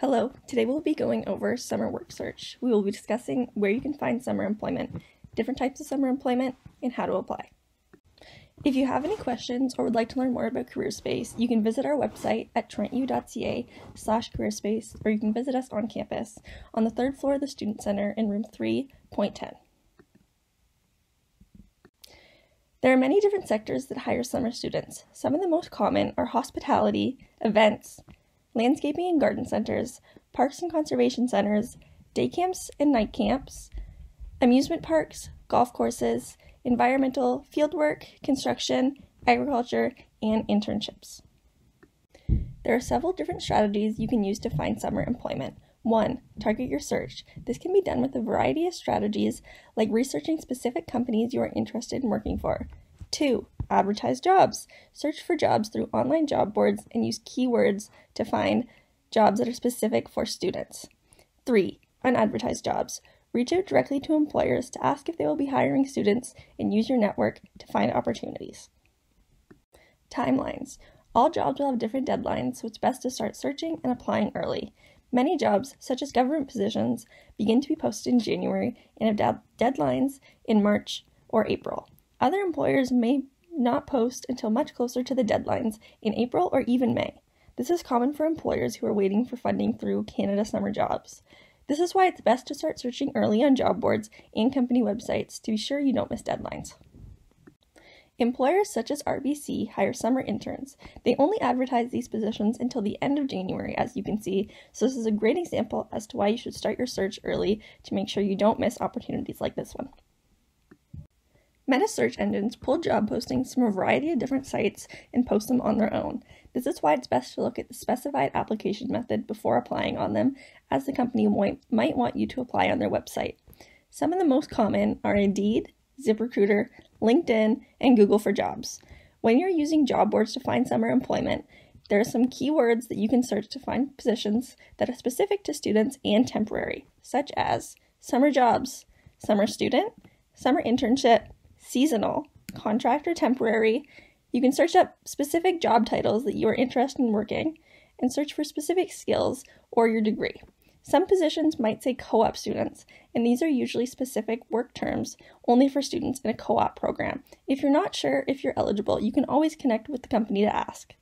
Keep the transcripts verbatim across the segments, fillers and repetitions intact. Hello, today we'll be going over summer work search. We will be discussing where you can find summer employment, different types of summer employment, and how to apply. If you have any questions or would like to learn more about CareerSpace, you can visit our website at trent u dot c a slash careerspace, or you can visit us on campus on the third floor of the Student Center in room three point ten. There are many different sectors that hire summer students. Some of the most common are hospitality, events, landscaping and garden centers, parks and conservation centers, day camps and night camps, amusement parks, golf courses, environmental, fieldwork, construction, agriculture, and internships. There are several different strategies you can use to find summer employment. one. Target your search. This can be done with a variety of strategies like researching specific companies you are interested in working for. two. Advertise jobs. Search for jobs through online job boards and use keywords to find jobs that are specific for students. three. Unadvertised jobs. Reach out directly to employers to ask if they will be hiring students and use your network to find opportunities. Timelines. All jobs will have different deadlines, so it's best to start searching and applying early. Many jobs, such as government positions, begin to be posted in January and have deadlines in March or April. Other employers may not post until much closer to the deadlines in April or even May. This is common for employers who are waiting for funding through Canada Summer Jobs. This is why it's best to start searching early on job boards and company websites to be sure you don't miss deadlines. Employers such as R B C hire summer interns. They only advertise these positions until the end of January, as you can see, so this is a great example as to why you should start your search early to make sure you don't miss opportunities like this one. Meta search engines pull job postings from a variety of different sites and post them on their own. This is why it's best to look at the specified application method before applying on them, as the company might want you to apply on their website. Some of the most common are Indeed, ZipRecruiter, LinkedIn, and Google for Jobs. When you're using job boards to find summer employment, there are some keywords that you can search to find positions that are specific to students and temporary, such as summer jobs, summer student, summer internship, seasonal, contract or temporary. You can search up specific job titles that you are interested in working and search for specific skills or your degree. Some positions might say co-op students, and these are usually specific work terms only for students in a co-op program. If you're not sure if you're eligible, you can always connect with the company to ask.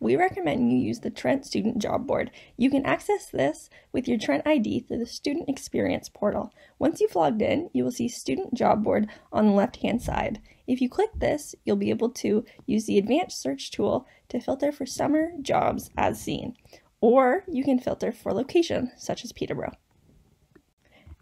We recommend you use the Trent Student Job Board. You can access this with your Trent I D through the Student Experience Portal. Once you've logged in, you will see Student Job Board on the left-hand side. If you click this, you'll be able to use the advanced search tool to filter for summer jobs as seen, or you can filter for location, such as Peterborough.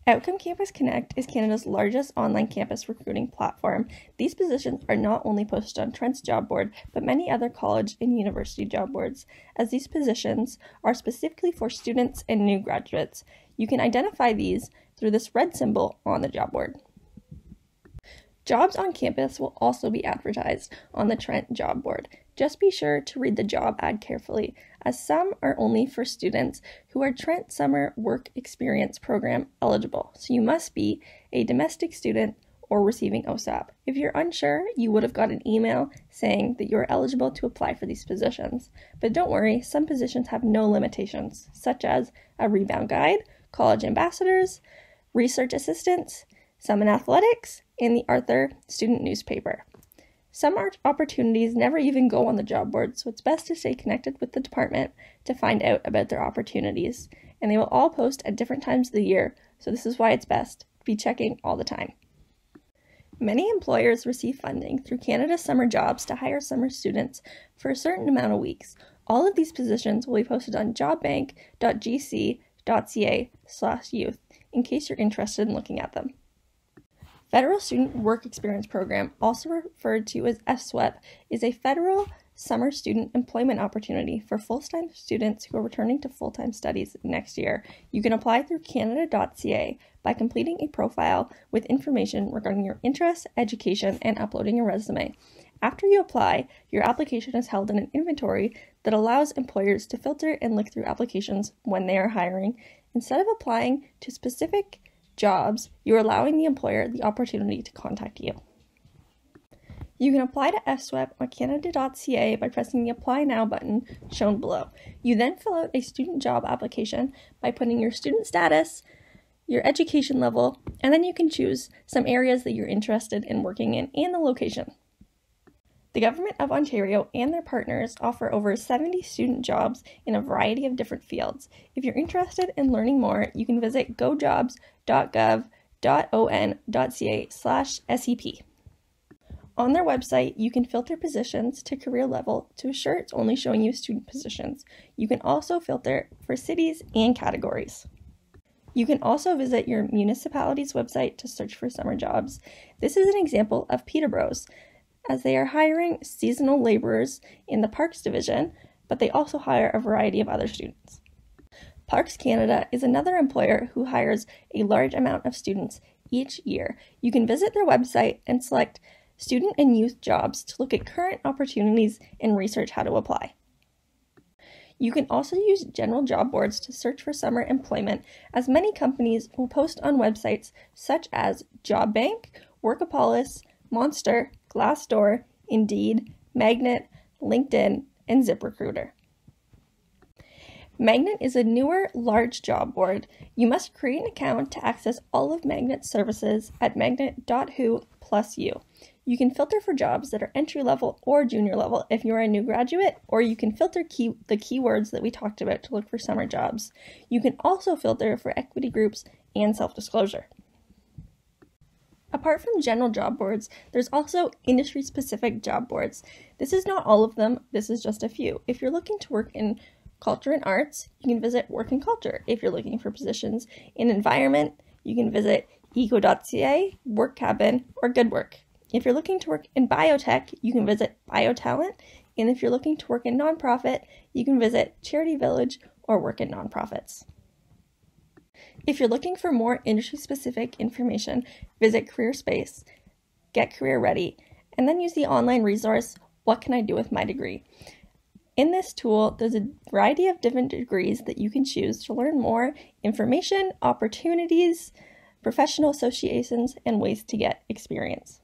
Outcome Campus Connect is Canada's largest online campus recruiting platform. These positions are not only posted on Trent's job board, but many other college and university job boards, as these positions are specifically for students and new graduates. You can identify these through this red symbol on the job board. Jobs on campus will also be advertised on the Trent job board. Just be sure to read the job ad carefully, as some are only for students who are Trent Summer Work Experience Program eligible, so you must be a domestic student or receiving O S A P. If you're unsure, you would have got an email saying that you're eligible to apply for these positions. But don't worry, some positions have no limitations, such as a rebound guide, college ambassadors, research assistants, some in athletics, and the Arthur Student Newspaper. Some opportunities never even go on the job board, so it's best to stay connected with the department to find out about their opportunities, and they will all post at different times of the year, so this is why it's best to be checking all the time. Many employers receive funding through Canada Summer Jobs to hire summer students for a certain amount of weeks. All of these positions will be posted on job bank dot g c dot c a slash youth in case you're interested in looking at them. Federal Student Work Experience Program, also referred to as F SWEP, is a federal summer student employment opportunity for full-time students who are returning to full-time studies next year. You can apply through Canada dot c a by completing a profile with information regarding your interests, education, and uploading your resume. After you apply, your application is held in an inventory that allows employers to filter and look through applications when they are hiring. Instead of applying to specific jobs, you're allowing the employer the opportunity to contact you. You can apply to S W E B on Canada dot C A by pressing the Apply Now button shown below. You then fill out a student job application by putting your student status, your education level, and then you can choose some areas that you're interested in working in and the location. The Government of Ontario and their partners offer over seventy student jobs in a variety of different fields. If you're interested in learning more, you can visit go jobs dot gov dot on dot c a slash S E P. On their website, you can filter positions to career level to assure it's only showing you student positions. You can also filter for cities and categories. You can also visit your municipality's website to search for summer jobs. This is an example of Peterborough's, as they are hiring seasonal laborers in the Parks division, but they also hire a variety of other students. Parks Canada is another employer who hires a large amount of students each year. You can visit their website and select Student and Youth Jobs to look at current opportunities and research how to apply. You can also use general job boards to search for summer employment, as many companies will post on websites such as Job Bank, Workopolis, Monster, Glassdoor, Indeed, Magnet, LinkedIn, and ZipRecruiter. Magnet is a newer, large job board. You must create an account to access all of Magnet's services at magnet dot who plus you. You can filter for jobs that are entry-level or junior-level if you're a new graduate, or you can filter key, the keywords that we talked about to look for summer jobs. You can also filter for equity groups and self-disclosure. Apart from general job boards, there's also industry-specific job boards. This is not all of them, this is just a few. If you're looking to work in culture and arts, you can visit Work in Culture. If you're looking for positions in environment, you can visit Eco dot C A, WorkCabin, or GoodWork. If you're looking to work in biotech, you can visit BioTalent. And if you're looking to work in nonprofit, you can visit Charity Village or Work in Nonprofits. If you're looking for more industry-specific information, visit CareerSpace, Get Career Ready, and then use the online resource, What Can I Do With My Degree? In this tool, there's a variety of different degrees that you can choose to learn more information, opportunities, professional associations, and ways to get experience.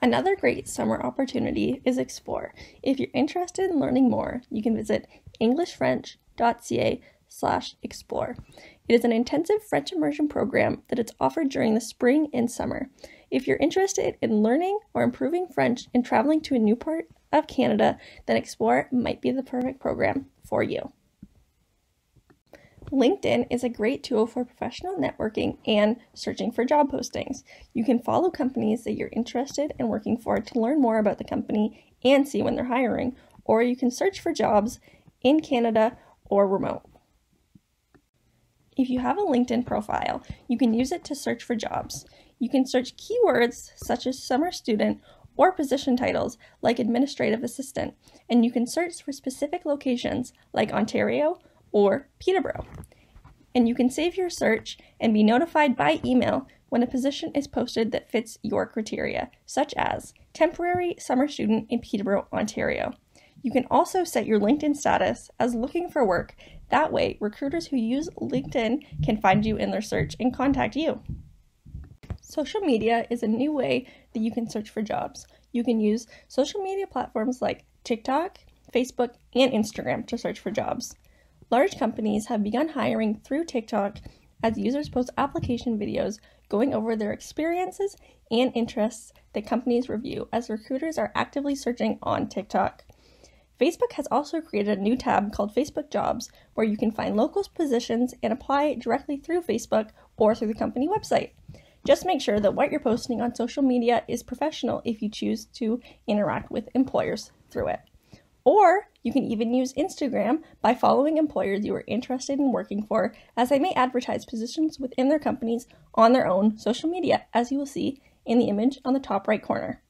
Another great summer opportunity is Explore. If you're interested in learning more, you can visit english french dot c a slash explore. It is an intensive French immersion program that is offered during the spring and summer. If you're interested in learning or improving French and traveling to a new part of Canada, then Explore might be the perfect program for you. LinkedIn is a great tool for professional networking and searching for job postings. You can follow companies that you're interested in working for to learn more about the company and see when they're hiring, or you can search for jobs in Canada or remote. If you have a LinkedIn profile, you can use it to search for jobs. You can search keywords such as summer student or position titles like administrative assistant, and you can search for specific locations like Ontario or Peterborough. And you can save your search and be notified by email when a position is posted that fits your criteria, such as temporary summer student in Peterborough, Ontario. You can also set your LinkedIn status as looking for work. That way, recruiters who use LinkedIn can find you in their search and contact you. Social media is a new way that you can search for jobs. You can use social media platforms like TikTok, Facebook, and Instagram to search for jobs. Large companies have begun hiring through TikTok as users post application videos going over their experiences and interests that companies review, as recruiters are actively searching on TikTok. Facebook has also created a new tab called Facebook Jobs, where you can find local positions and apply directly through Facebook or through the company website. Just make sure that what you're posting on social media is professional if you choose to interact with employers through it. Or you can even use Instagram by following employers you are interested in working for, as they may advertise positions within their companies on their own social media, as you will see in the image on the top right corner.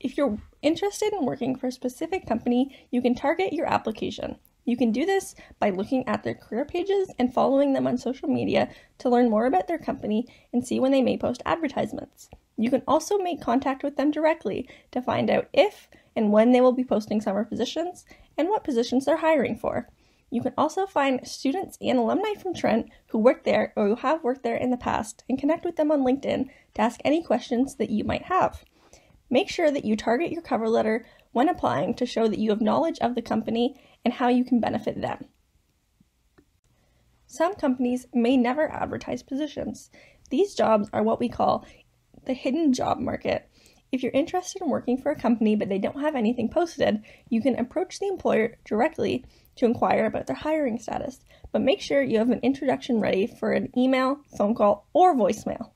If you're interested in working for a specific company, you can target your application. You can do this by looking at their career pages and following them on social media to learn more about their company and see when they may post advertisements. You can also make contact with them directly to find out if and when they will be posting summer positions and what positions they're hiring for. You can also find students and alumni from Trent who work there or who have worked there in the past and connect with them on LinkedIn to ask any questions that you might have. Make sure that you target your cover letter when applying to show that you have knowledge of the company and how you can benefit them. Some companies may never advertise positions. These jobs are what we call the hidden job market. If you're interested in working for a company but they don't have anything posted, you can approach the employer directly to inquire about their hiring status, but make sure you have an introduction ready for an email, phone call, or voicemail.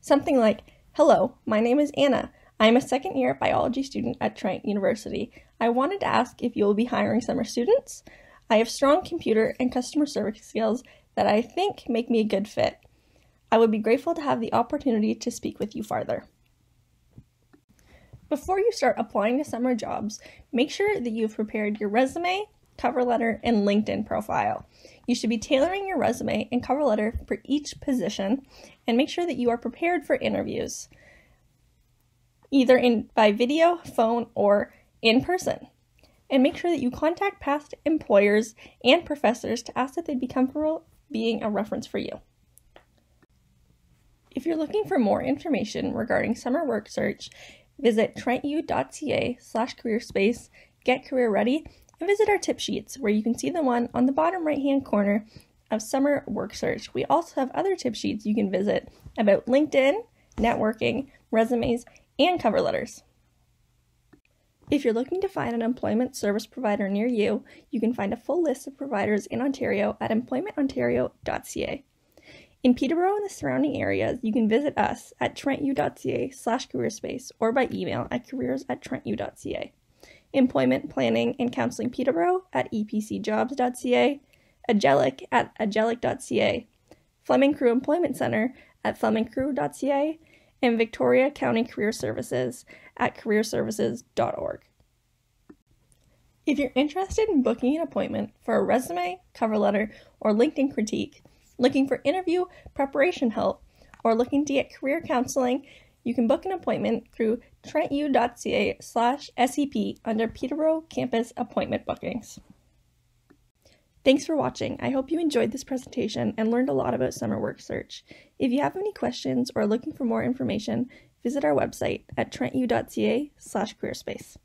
Something like, "Hello, my name is Anna. I'm a second-year biology student at Trent University. I wanted to ask if you will be hiring summer students. I have strong computer and customer service skills that I think make me a good fit. I would be grateful to have the opportunity to speak with you farther." Before you start applying to summer jobs, make sure that you've prepared your resume, cover letter, and LinkedIn profile. You should be tailoring your resume and cover letter for each position, and make sure that you are prepared for interviews, either in by video, phone, or in person. And make sure that you contact past employers and professors to ask that they'd be comfortable being a reference for you. If you're looking for more information regarding summer work search, visit trent u dot c a slash career space, Get Career Ready, and visit our tip sheets where you can see the one on the bottom right hand corner of summer work search. We also have other tip sheets you can visit about LinkedIn, networking, resumes, and cover letters. If you're looking to find an employment service provider near you, you can find a full list of providers in Ontario at employment ontario dot c a. In Peterborough and the surrounding areas, you can visit us at trent u dot c a slash career space or by email at careers at trent u dot c a. Employment Planning and Counseling Peterborough at e p c jobs dot c a, Agelic at agelic dot c a, Fleming Crew Employment Centre at fleming crew dot c a, and Victoria County Career Services at career services dot org. If you're interested in booking an appointment for a resume, cover letter, or LinkedIn critique, looking for interview preparation help, or looking to get career counseling, you can book an appointment through trent u dot c a slash s e p under Peterborough Campus Appointment Bookings. Thanks for watching. I hope you enjoyed this presentation and learned a lot about summer work search. If you have any questions or are looking for more information, visit our website at trent u dot c a slash career space.